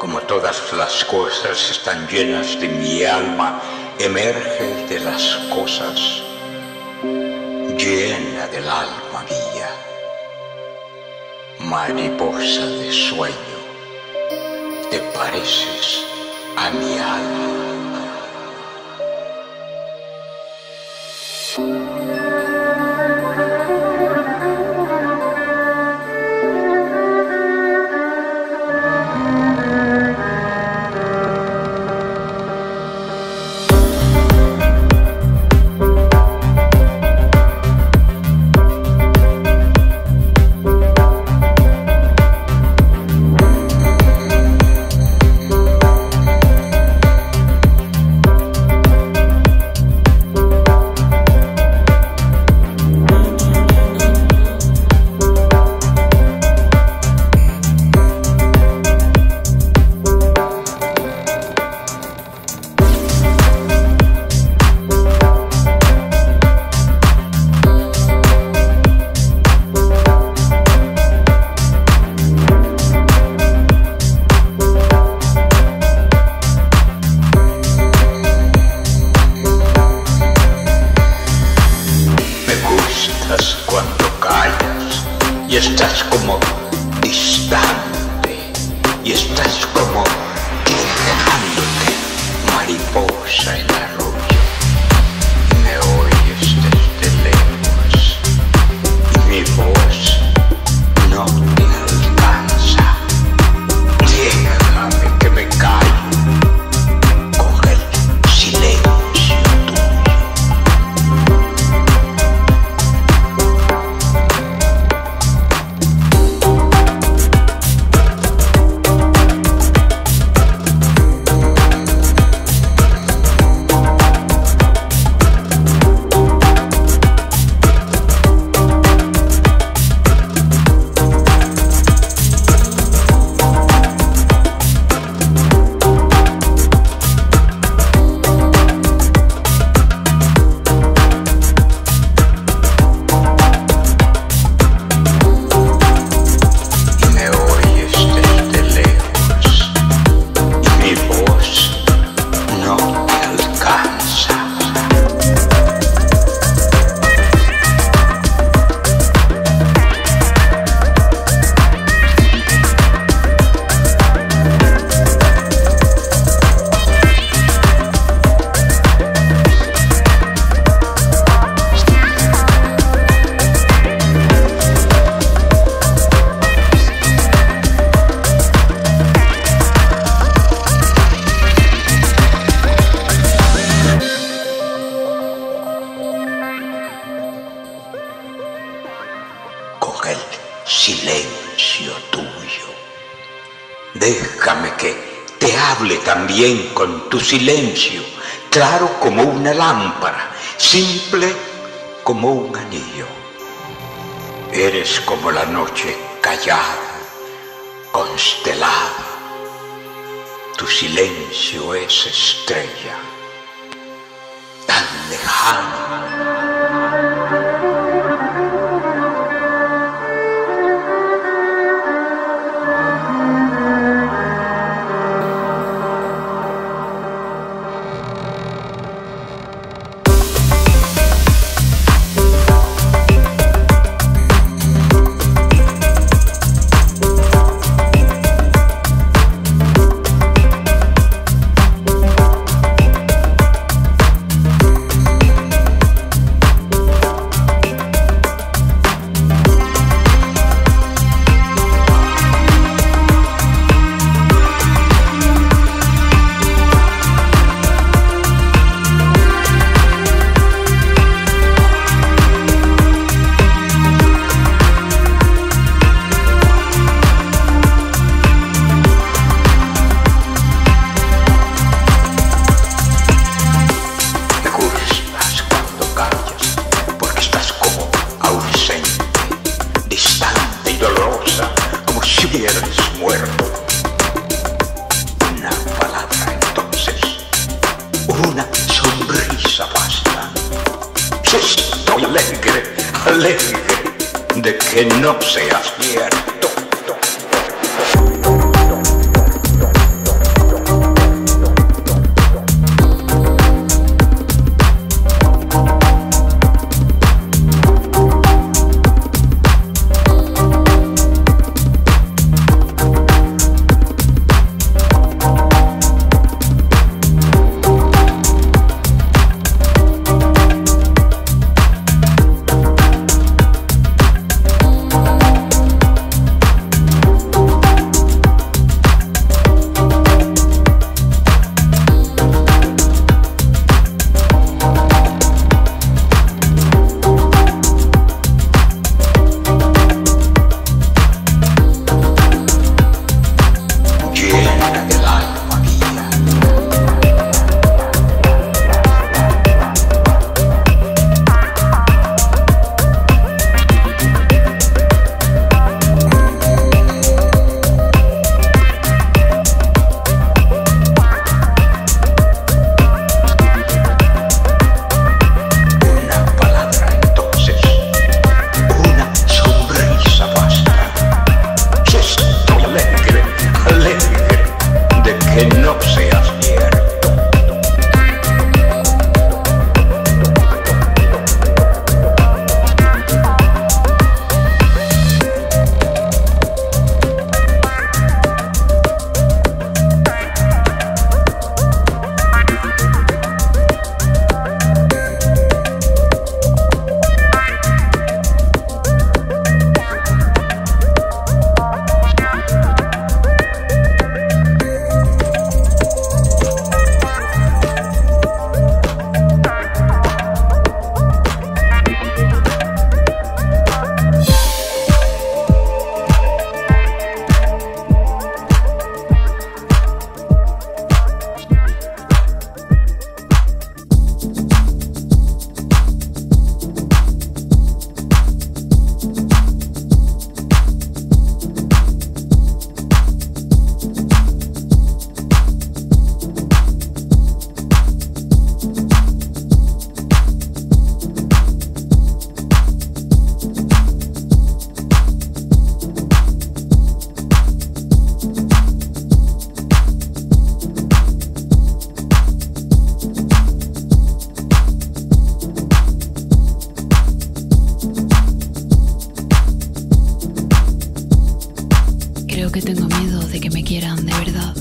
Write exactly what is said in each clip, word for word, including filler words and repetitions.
como todas las cosas están llenas de mi alma, emerge de las cosas, llena del alma mía, mariposa de sueño, te pareces a mi alma. Silencio, claro como una lámpara, simple como un anillo. Eres como la noche callada, constelada. Tu silencio es estrella, tan lejana. No seas cierto. Creo que tengo miedo de que me quieran de verdad,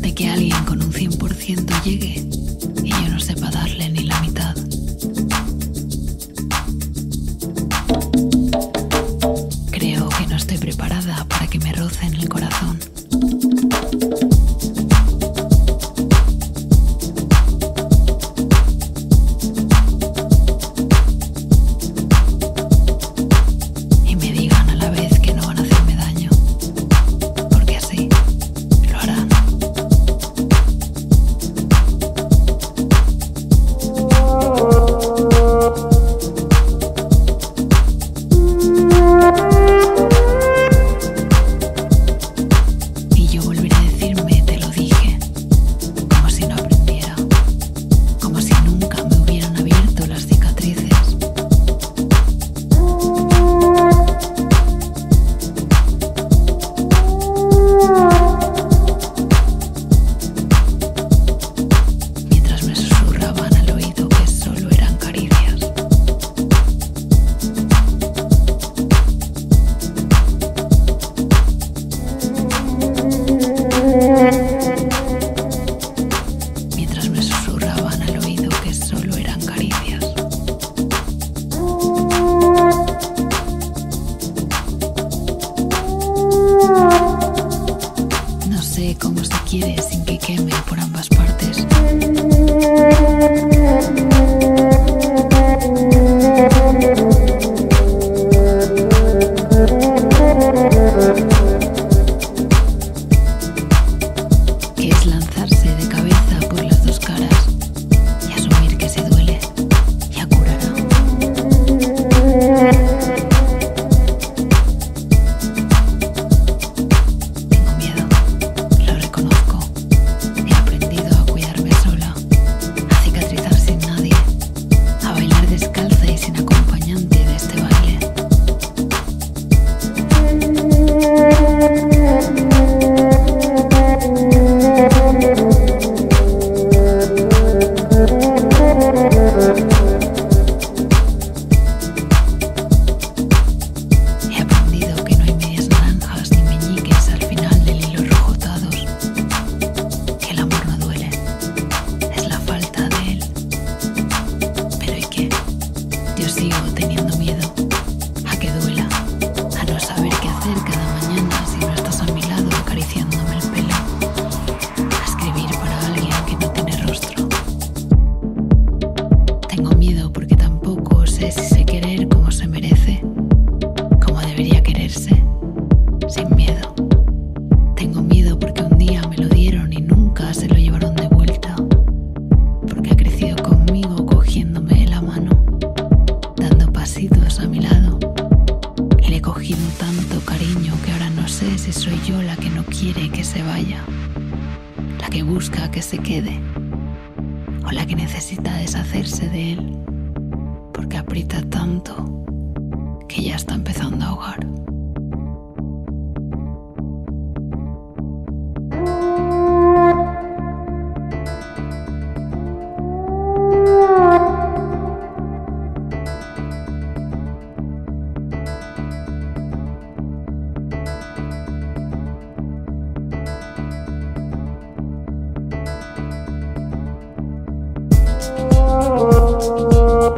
de que alguien con un cien por ciento llegue y yo no sepa darle ni la mitad. Creo que no estoy preparada para que me rocen el corazón. Cómo se quiere sin que queme por ambas partes. Que es lanzarse de cabeza por las dos caras y asumir que se duele y a curarlo. Tengo miedo. Si soy yo la que no quiere que se vaya, la que busca que se quede, o la que necesita deshacerse de él, porque aprieta tanto que ya está empezando a ahogar. Oh,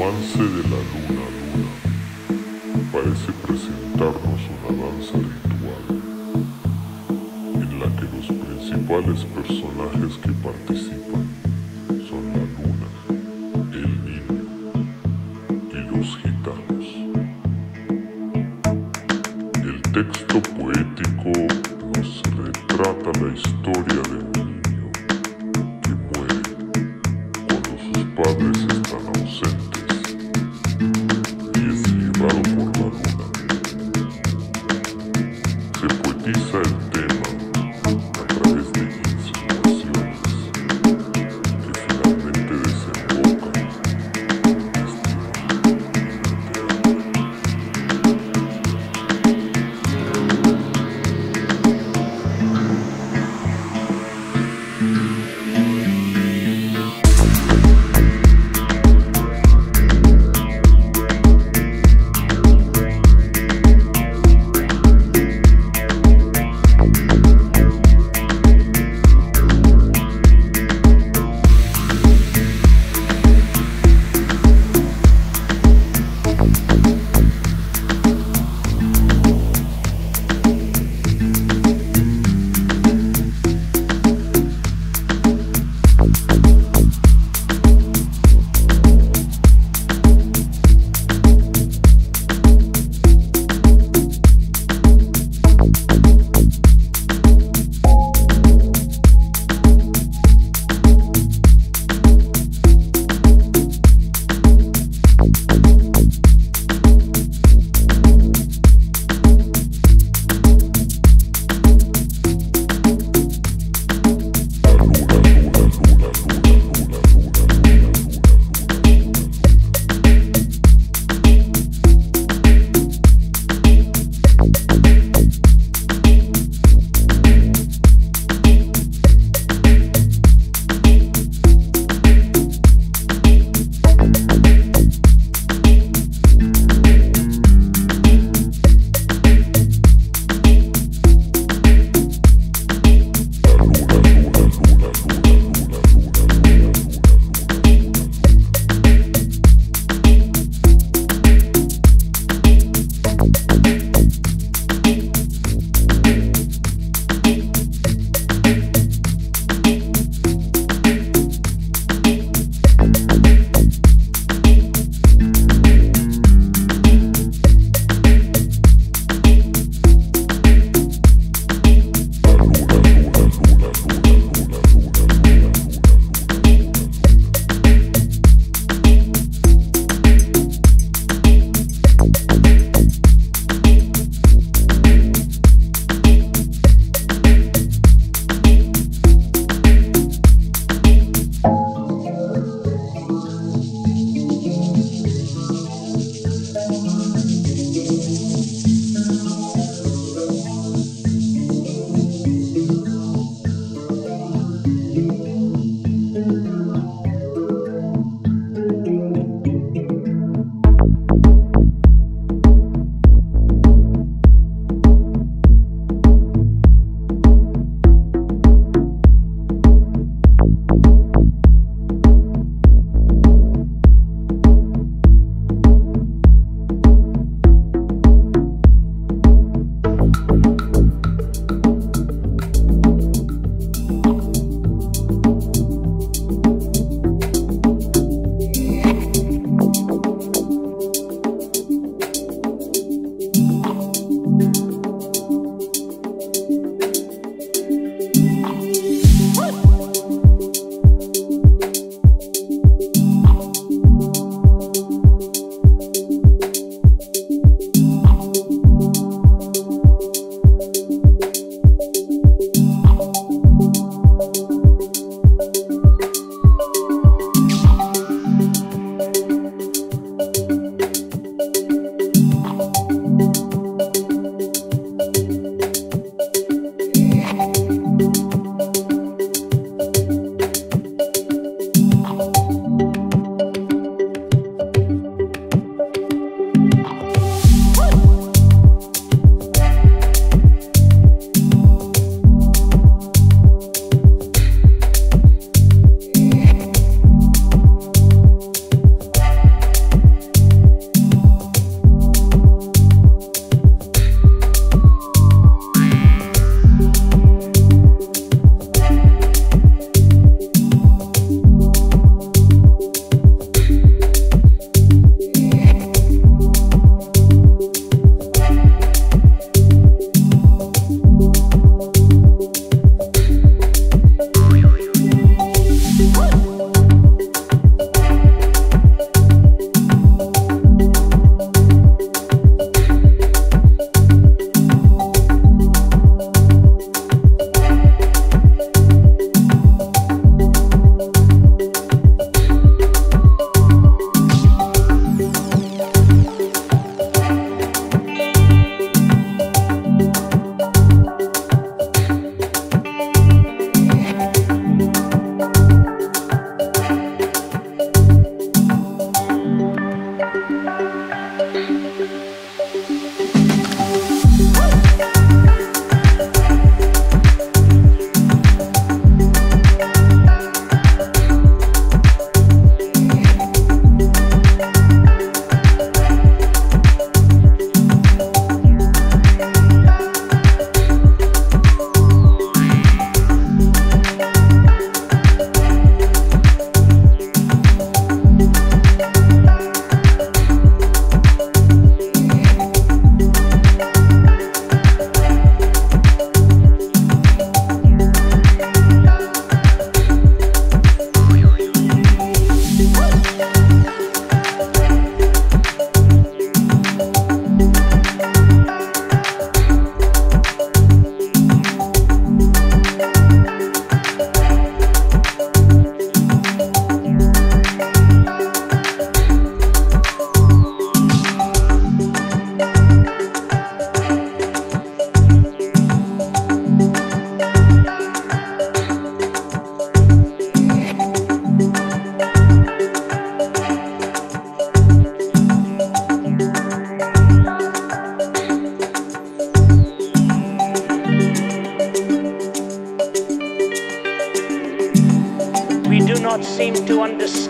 romance de la luna luna parece presentarnos una danza ritual en la que los principales personajes que participan son la luna, el niño y los gitanos. El texto poético nos retrata la historia de un niño que muere cuando sus padres están ausentes y es llevado por la luna. Se poetiza el tema a través de insinuaciones que finalmente desembocan en un destino inesperado.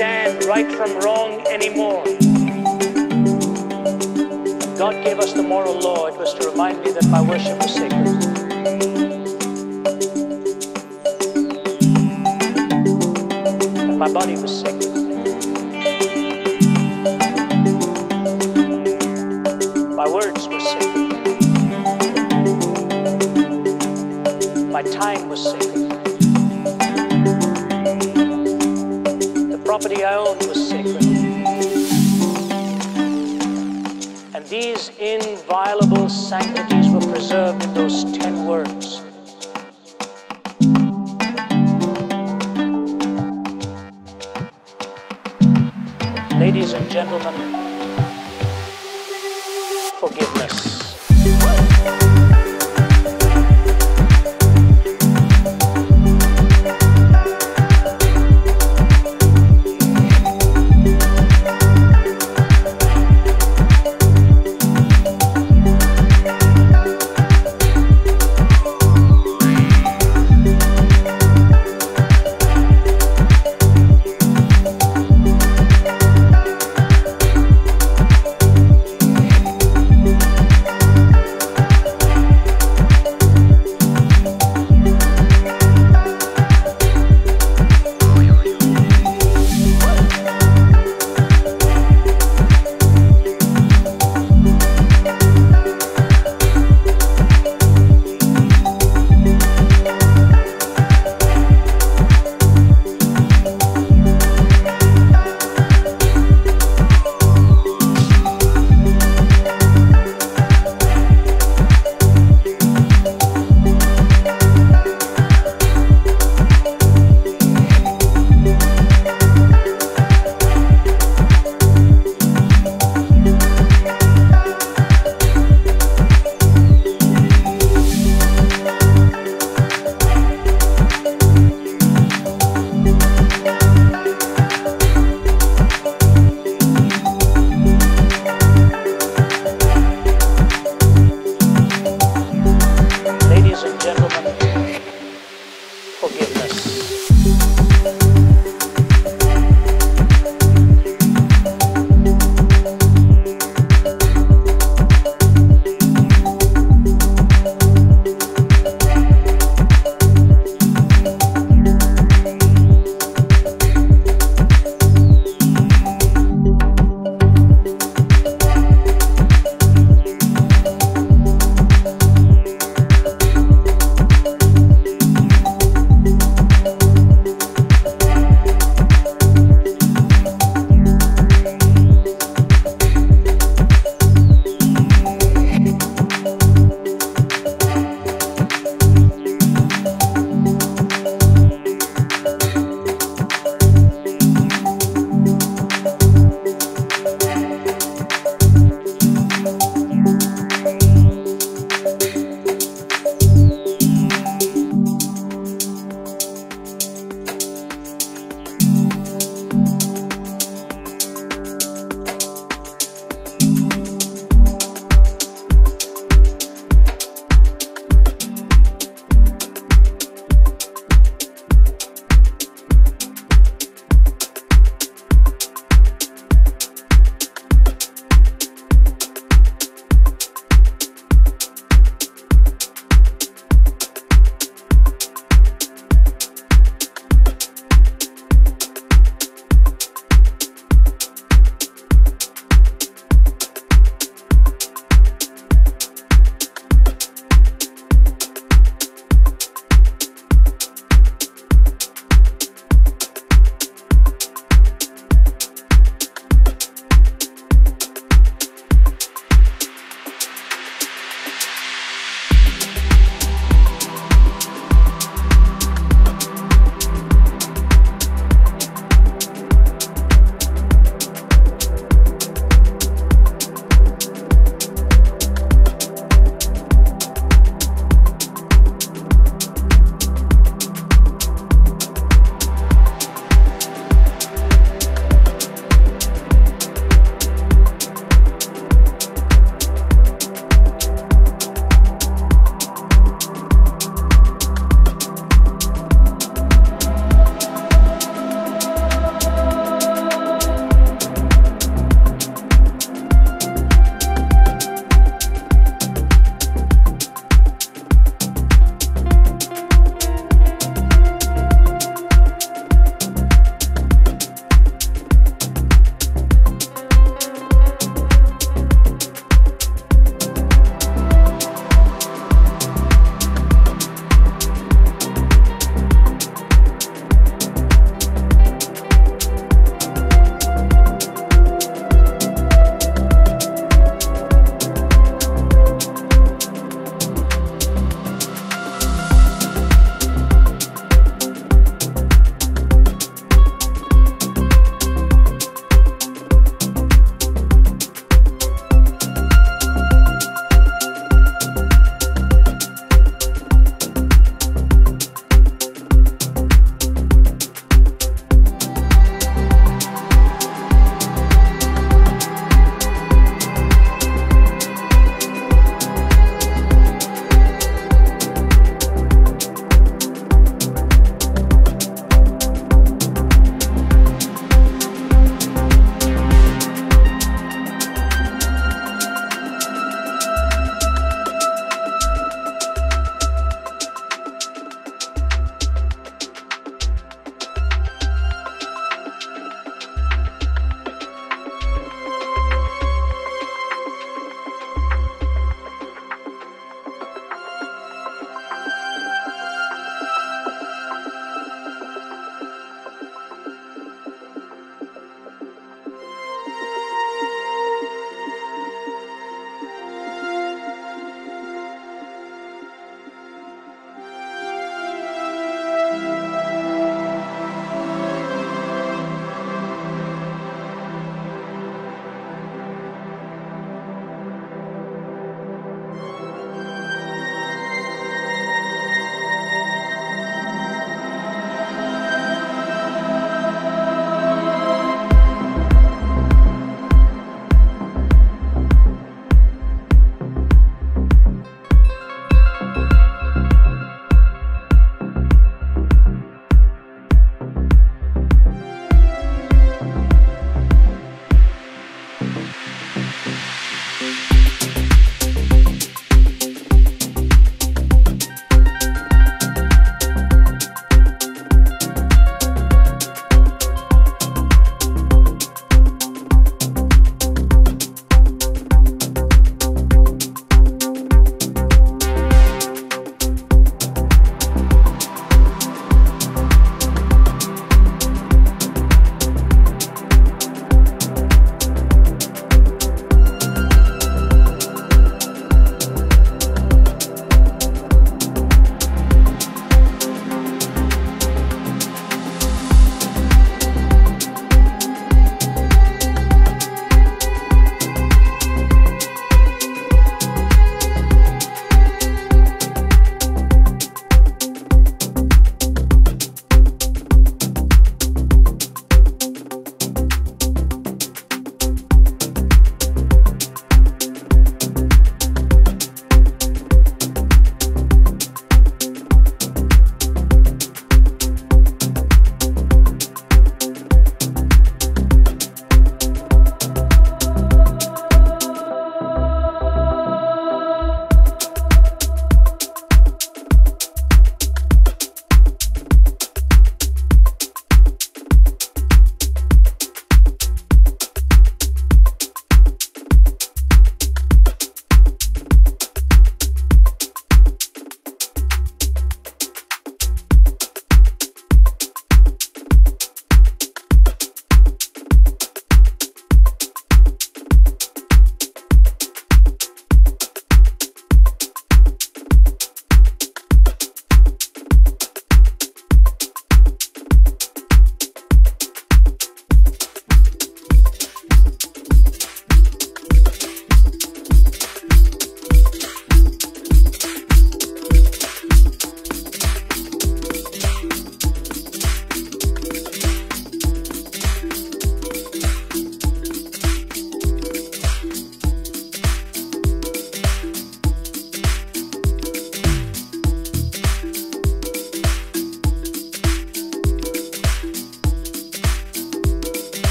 understand right from wrong anymore. God gave us the moral law. It was to remind me that my worship was sacred. My body was sick. My words were sick. My time was sick. The property I owned was sacred. And these inviolable sanctities were preserved in those ten words. Ladies and gentlemen, forgiveness.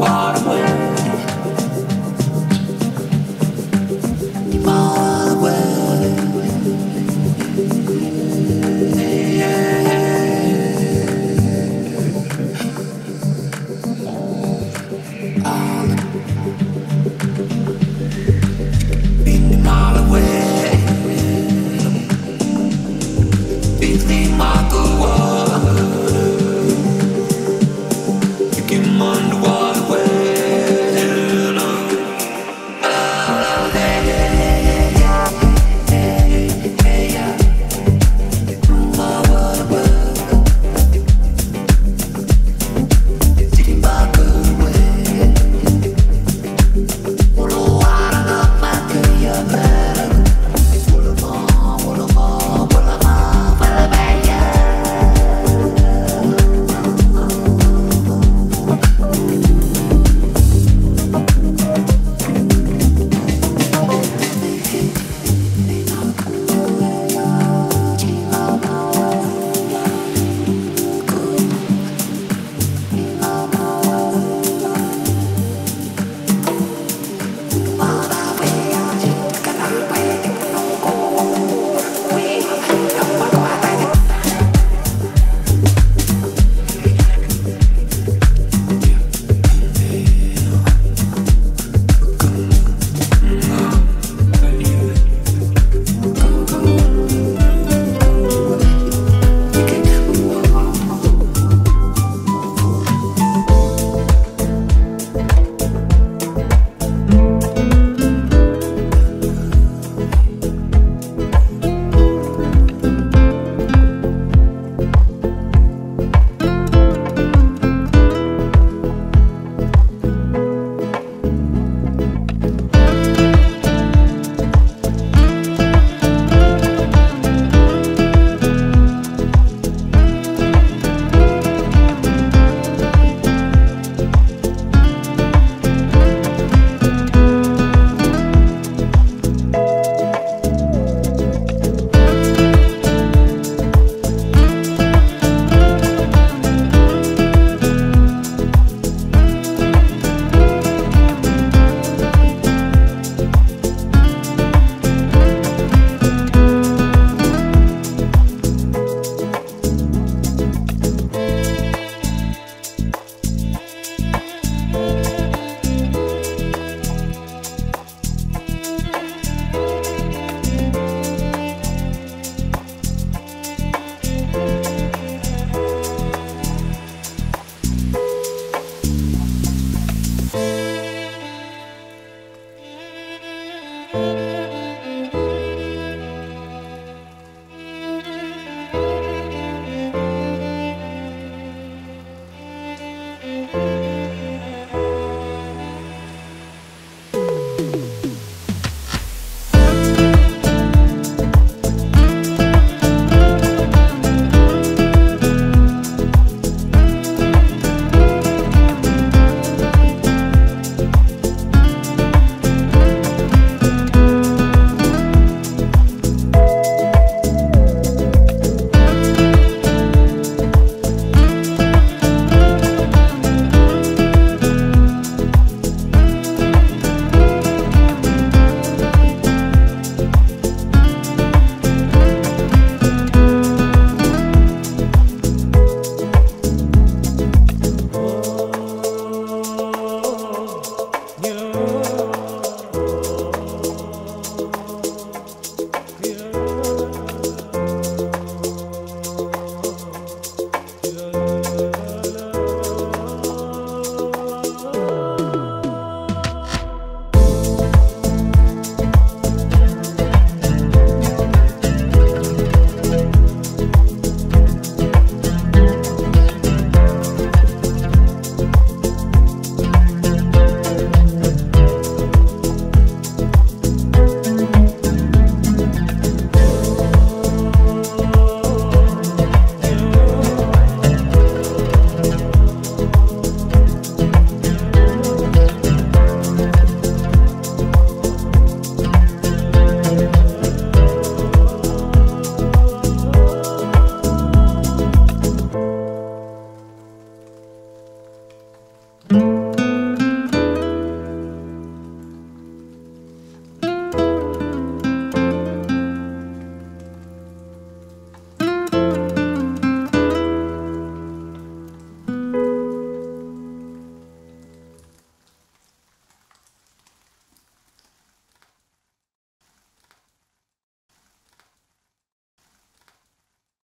Waterway.